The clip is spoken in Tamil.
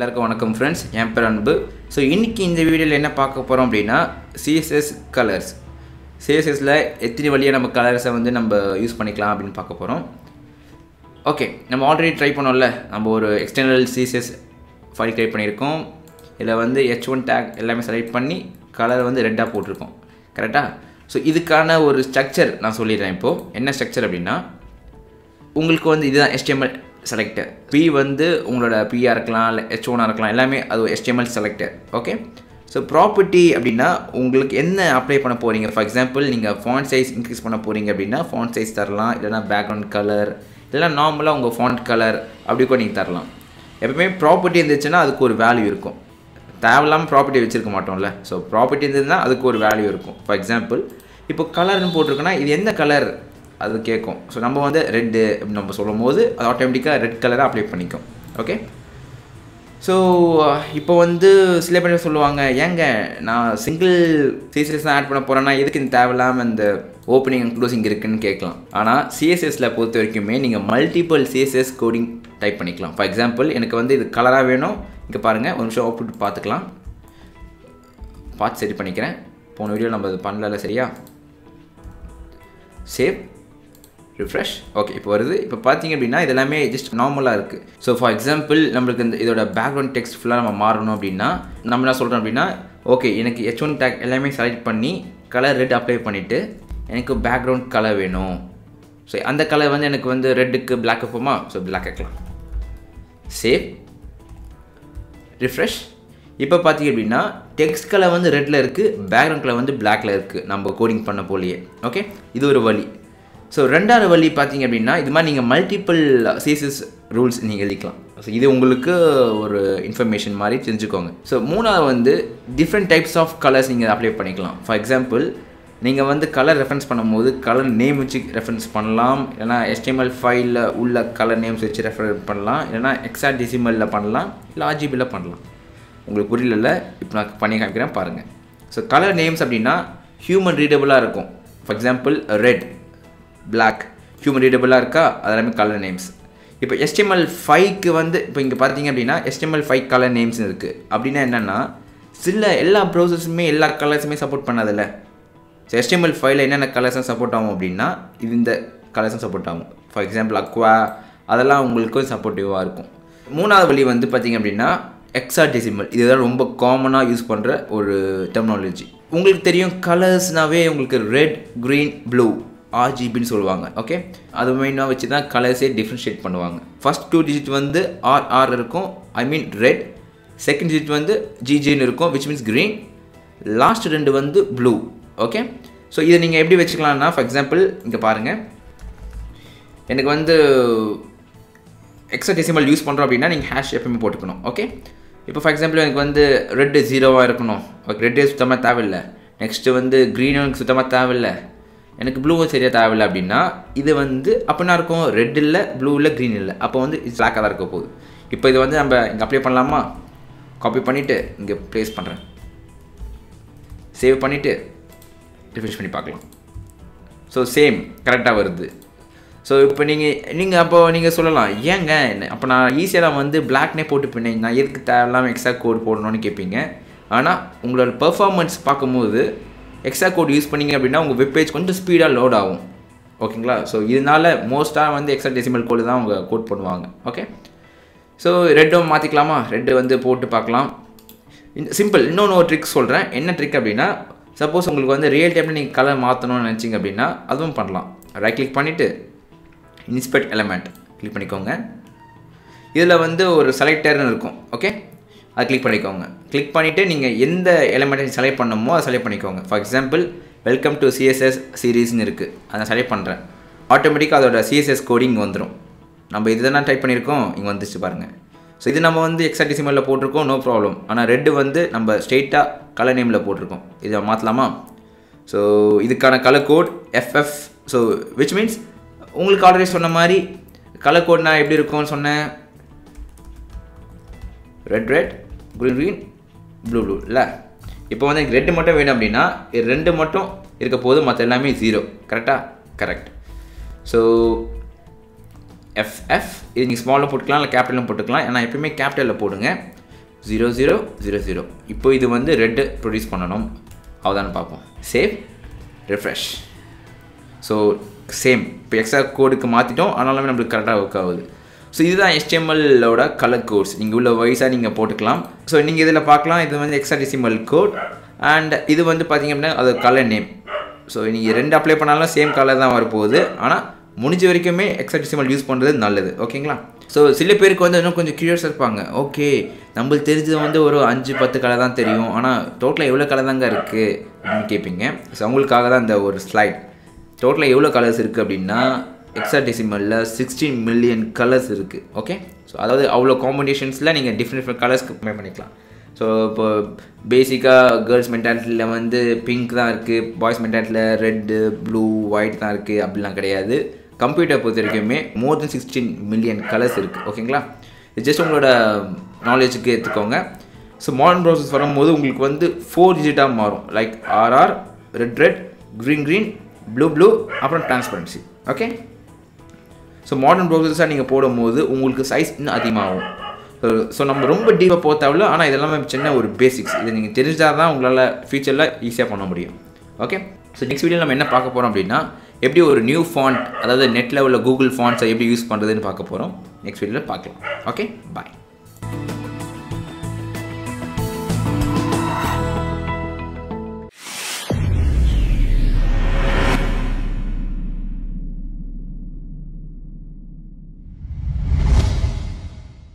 எல்லாருக்கும் வணக்கம் ஃப்ரெண்ட்ஸ் என் பேர் அன்பு சோ இன்னைக்கு இந்த வீடியோல என்ன பார்க்க போறோம் அப்படினா CSS கலர்ஸ் CSS ல எத்தனை வகையான நம்ம கலர்ஸை வந்து நம்ம யூஸ் பண்ணிக்கலாம் அப்படினு பார்க்க போறோம் ஓகே நம்ம ஆல்ரெடி ட்ரை பண்ணோம்ல நம்ம ஒரு எக்ஸ்டர்னல் CSS ஃபைல் கிரியேட் பண்ணிருக்கோம் இதுல வந்து h1 டாக் எல்லாமே செலக்ட் பண்ணி கலர் வந்து ரெட்டா போட்டுருக்கோம் கரெக்ட்டா சோ இதுக்கான ஒரு ஸ்ட்ரக்சர் நான் சொல்லிறேன் இப்போ என்ன ஸ்ட்ரக்சர் அப்படினா உங்களுக்கு வந்து இதுதான் HTML selector p வந்து உங்களோட p ஆ இருக்கலாம் h1 ஆ இருக்கலாம் எல்லாமே அது html selector okay so property அப்படினா உங்களுக்கு என்ன அப்ளை பண்ண போறீங்க for example நீங்க font size increase பண்ண போறீங்க அப்படினா font size தரலாம் இல்லனா background color இல்லனா நார்மலா உங்க font color அப்படி கூட நீங்க தரலாம் எப்பவுமே property இருந்துச்சுனா அதுக்கு ஒரு value இருக்கும் தேவலாம் property வெச்சிருக்க மாட்டோம்ல so property இருந்ததுனா அதுக்கு ஒரு value இருக்கும் for example இப்போ color னு போட்டுருக்கனா இது என்ன color அது கேக்கும் சோ நம்ம வந்து ரெட் அப்படி நம்ம சொல்லும்போது அது ஆட்டோமேட்டிக்கா ரெட் கலரா அப்ளை பண்ணிக்கும் ஓகே சோ இப்போ வந்து சில பேர் சொல்லுவாங்க ஏங்க நான் சிங்கிள் CSS ஆட் பண்ண போறேனா எதுக்கு இந்த தேவலாம் அந்த ஓபனிங் அண்ட் க்ளோசிங் இருக்குன்னு கேட்கலாம் ஆனா CSS ல பொறுத்த வரைக்கும் நீங்க மல்டிபிள் CSS கோடிங் டைப் பண்ணிக்கலாம் ஃபார் எக்ஸாம்பிள் எனக்கு வந்து இது கலரா வேணும் இங்க பாருங்க ஒரு நிமிஷம் அவுட்புட் பார்த்துக்கலாம் பார்த்து சரி பண்ணிக்கிறேன் போன வீடியோ நம்ம இது பண்ணல சரியா சேவ் refresh okay இப்போ வருது இப்போ பாத்தீங்க அப்படினா இதெல்லாம் just நார்மலா இருக்கு so for example நமக்கு இதோட background text full-ஆ நம்ம மாறணும் அப்படினா நம்ம என்ன சொல்றோம் அப்படினா okay எனக்கு h1 tag எல்லாமே செலக்ட் பண்ணி color red அப்ளை பண்ணிட்டு எனக்கு background color வேணும் so அந்த color வந்து எனக்கு வந்து red க்கு black போமா so black ஆக்கலாம் save refresh இப்போ பாத்தீங்க அப்படினா text color வந்து redல இருக்கு background color வந்து blackல இருக்கு நம்ம கோடிங் பண்ண போலியே okay இது ஒரு வழி So ரெண்டாவது வழி பாத்தீங்க அப்படினா இது மாதிரி நீங்க மல்டிபிள் CSS ரூல்ஸ் நீங்க எழுதிக்கலாம் சோ இது உங்களுக்கு ஒரு இன்ஃபர்மேஷன் மாதிரி தெரிஞ்சுக்கோங்க சோ மூணாவது வந்து डिफरेंट டைப்ஸ் ஆஃப் கலர்ஸ் நீங்க அப்ளை பண்ணிக்கலாம் ஃபார் எக்ஸாம்பிள் நீங்க வந்து கலர் ரெஃபரன்ஸ் பண்ணும்போது கலர் நேம் வெச்சு ரெஃபரன்ஸ் பண்ணலாம் இல்லனா HTML ஃபைல்ல உள்ள கலர் நேம்ஸ் வெச்சு ரெஃபர் பண்ணலாம் இல்லனா hexadecimal ல பண்ணலாம் இல்ல RGB ல பண்ணலாம் உங்களுக்கு புரியலல இப்போ நான் பண்ணி காமிக்கிறேன் பாருங்க சோ கலர் நேம்ஸ் அப்படினா human readable-ஆ இருக்கும் for example red black human readable இருக்கா அதெல்லாம் color names இப்போ HTML5 க்கு வந்து இப்போ இங்க பாத்தீங்க அப்படினா HTML5 color names இருக்கு அப்படினா என்னன்னா சில எல்லா browsers-மே எல்லா colors-மே support பண்ணாதல்ல சோ HTML5 ல என்னென்ன colors support ஆகும் அப்படினா இது இந்த colors support ஆகும் for example aqua அதெல்லாம் உங்களுக்கு supportive-ஆ இருக்கும் மூணாவது வழி வந்து பாத்தீங்க அப்படினா hexadecimal இதுதான் ரொம்ப காமனா யூஸ் பண்ற ஒரு terminology உங்களுக்கு தெரியும் colors-நாவே உங்களுக்கு red green blue RGB னு சொல்வாங்க ஓகே அது மெயினா வச்சு தான் கலர்ஸே டிஃபரன்ஷியேட் பண்ணுவாங்க ஃபர்ஸ்ட் 2 டிஜிட் வந்து RR இருக்கும் I mean red second digit வந்து GG னு இருக்கும் which means green லாஸ்ட் ரெண்டு வந்து blue ஓகே சோ இத நீங்க எப்படி வெச்சுக்கலாம்னா ஃபார் எக்ஸாம்பிள் இங்க பாருங்க எனக்கு வந்து hexadecimal யூஸ் பண்றோம் அப்படினா நீங்க ஹாஷ் எப்பவுமே போட்டுக்கணும் ஓகே இப்போ ஃபார் எக்ஸாம்பிள் எனக்கு வந்து ரெட் 0 ஆ இருக்கணும் ஓகே ரெட் சுத்தமா தேவையில்ல நெக்ஸ்ட் வந்து green எனக்கு சுத்தமா தேவையில்ல எனக்கு ப்ளூ சரியா தேவையில்ல அப்படினா இது வந்து அப்பனா இருக்கும் ரெட் இல்ல ப்ளூ இல்ல green இல்ல அப்ப வந்து black-ஆ தான் இருக்க போகுது இப்போ இது வந்து நம்ம இங்க அப்ளை பண்ணலாமா காப்பி பண்ணிட்டு இங்க பேஸ்ட் பண்றேன் சேவ் பண்ணிட்டு ரிஃப்ரெஷ் பண்ணி பார்க்கலாம் சோ சேம் கரெக்ட்டா வருது சோ இப்போ நீங்க அப்போ நீங்க சொல்லலாம் ஏங்க அப்ப நான் ஈஸியா வந்து black-னே போட்டு பண்ணேன் நான் எதுக்கு தேவையில்லாம எக்ஸ்ட்ரா கோட் போடணும்னு கேப்பீங்க ஆனா உங்களோட பெர்ஃபார்மன்ஸ் பாக்கும்போது எக்ஸ்ட்ரா கோட் யூஸ் பண்ணீங்க அப்படினா உங்க வெப் பேஜ் கொஞ்சம் ஸ்பீடா லோட் ஆகும் ஓகேங்களா சோ இதனால மோஸ்டா வந்து hexadecimal கோட் தான் அவங்க கோட் பண்ணுவாங்க ஓகே சோ ரெட் மாத்திக்கலாமா ரெட் வந்து போட்டு பார்க்கலாம் சிம்பிள் இன்னொரு ட்ரிக் சொல்றேன் என்ன ட்ரிக் அப்படினா சப்போஸ் உங்களுக்கு வந்து ரியல் டைம்ல நீங்க கலர் மாத்தணும்னு நினைச்சீங்க அப்படினா அதுவும் பண்ணலாம் ரைட் கிளிக் பண்ணிட்டு இன்ஸ்பெக்ட் எலிமெண்ட் கிளிக் பண்ணிக்கோங்க இதுல வந்து ஒரு செலக்டர்னு இருக்கும் ஓகே அதை கிளிக் பண்ணிக்கோங்க கிளிக் பண்ணிட்டு நீங்க எந்த எலிமெண்ட்டை செலக்ட் பண்ணணுமோ அதை செலக்ட் பண்ணிக்கோங்க for example welcome to CSS series னு இருக்கு அதை செலக்ட் பண்றேன் ஆட்டோமேட்டிக்கா அதோட CSS கோடிங் வந்துரும் நம்ம இதுதான் டைப் பண்ணிருக்கோம் இங்க வந்துச்சு பாருங்க சோ இது நம்ம வந்து hexadecimal ல போட்டுருக்கோம் நோ ப்ராப்ளம் ஆனா ரெட் வந்து நம்ம ஸ்ட்ரைட்டா கலர் நேம்ல போட்டுருக்கோம் இத மாத்தலாமா சோ இதுக்கான colour code FF so which means உங்களுக்கு ஆல்ரெடி சொன்ன மாதிரி கலர் கோட்னா எப்படி இருக்கும்னு சொன்னேன் red red green green blue blue la இப்போ வந்து எனக்கு ரெட் மட்டும் வேணும் அப்படினா ரெண்டு மட்டும் இருக்க போது மத்த எல்லாமே 0 கரெக்ட்டா கரெக்ட் சோ FF இது நீங்க ஸ்மால்ல போட்டுக்கலாம் இல்ல கேபிட்டல்ல போட்டுக்கலாம் انا எப்பவுமே கேபிட்டல்ல போடுங்க 0000. இப்போ இது வந்து red produce பண்ணனும். அதான் பாப்போம். Save, refresh. So same hexa code க்கு மாத்திட்டோம். அதனால நமக்கு கரெக்ட்டா work ஆகுது. So this is HTML ஓட color codes. நீங்க உள்ள வைஸா நீங்க போட்டுக்கலாம். So நீங்க இதல பார்க்கலாம் இது வந்து hexadecimal code and இது வந்து பாத்தீங்க அப்படினா அது color name. So நீங்க ரெண்டு அப்ளை பண்ணாலும் same color தான் வர போகுது. ஆனா முடிஞ்ச வரைக்கும் hexadecimal யூஸ் பண்றது நல்லது. ஓகேங்களா? So சில பேருக்கு வந்து இன்னும் கொஞ்சம் கியூரியஸா இருப்பாங்க. ஓகே, நமக்கு தெரிஞ்சது வந்து ஒரு 5 10 கலர் தான் தெரியும். ஆனா டோட்டலா எவ்வளவு கலர் தாங்க இருக்கு அப்படி கேப்பீங்க. சோ உங்களுக்காக தான் இந்த ஒரு ஸ்லைட். டோட்டலா எவ்வளவு கலர்ஸ் இருக்கு அப்படினா ஹெக்ஸாடெசிமல்ல 16 மில்லியன் கலர்ஸ் இருக்கு. ஓகே? சோ அதாவது அவ்ளோ காம்பினேஷன்ஸ்ல நீங்க டிஃபரண்ட் கலர்ஸ்க்கு ப்ளே பண்ணிக்கலாம். சோ இப்போ பேசிக்கா गर्ल्स மெண்டாலிட்டில வந்து பிங்க் தான் இருக்கு, பாய்ஸ் மெண்டாலிட்டில ரெட், ப்ளூ, ஒயிட் தான் இருக்கு அப்படிலாம் கிடையாது. Computer பொறுத்தவரைக்குமே more than 16 million colors இருக்கு. ஓகேங்களா? இது just உங்களோட knowledge-க்கு எடுத்துக்கோங்க. So modern browsers வரும்போது உங்களுக்கு வந்து 4 digit-ஆ மாறும். Like RR, red red, green green, blue blue, அப்புறம் transparency. ஓகே? So modern browsers-ஆ நீங்க போடும்போது உங்களுக்கு size இன்னும் அதிகமாகும். So நம்ம ரொம்ப deep-ஆ போறதால ஆனா இதெல்லாம் சின்ன ஒரு basics. இத நீங்க தெரிஞ்சாதான் உங்களால future-ல ஈஸியா பண்ண முடியும். ஓகே? So next video-ல நம்ம என்ன பார்க்க போறோம் அப்படினா எப்படி ஒரு நியூ ஃபாண்ட் அதாவது நெட் லெவல்ல கூகுள் ஃபாண்ட்ஸ் எப்படி யூஸ் பண்றதுன்னு பார்க்க போறோம். நெக்ஸ்ட் வீடியோல பார்க்கலாம். Okay, by.